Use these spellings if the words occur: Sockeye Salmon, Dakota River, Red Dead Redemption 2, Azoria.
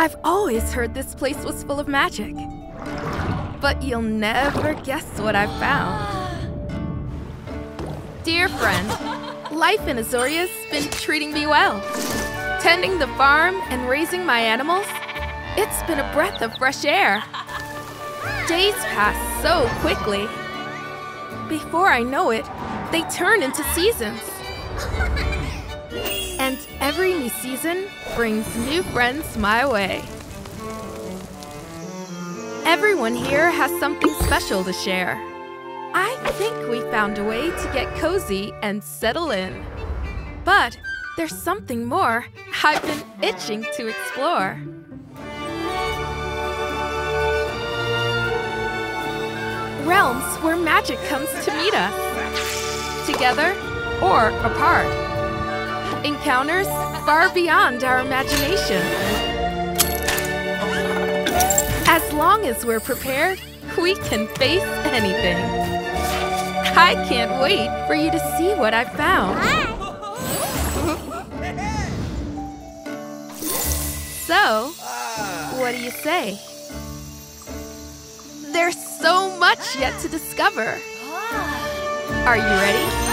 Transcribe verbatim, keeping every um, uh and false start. I've always heard this place was full of magic. But you'll never guess what I've found. Dear friend, life in Azoria's been treating me well. Tending the farm and raising my animals, it's been a breath of fresh air. Days pass so quickly. Before I know it, they turn into seasons. And every new season brings new friends my way. Everyone here has something special to share. I think we found a way to get cozy and settle in. But there's something more I've been itching to explore. Realms where magic comes to meet us. Together or apart. Encounters far beyond our imagination. As long as we're prepared, we can face anything. I can't wait for you to see what I've found. So, what do you say? There's so much yet to discover. Are you ready?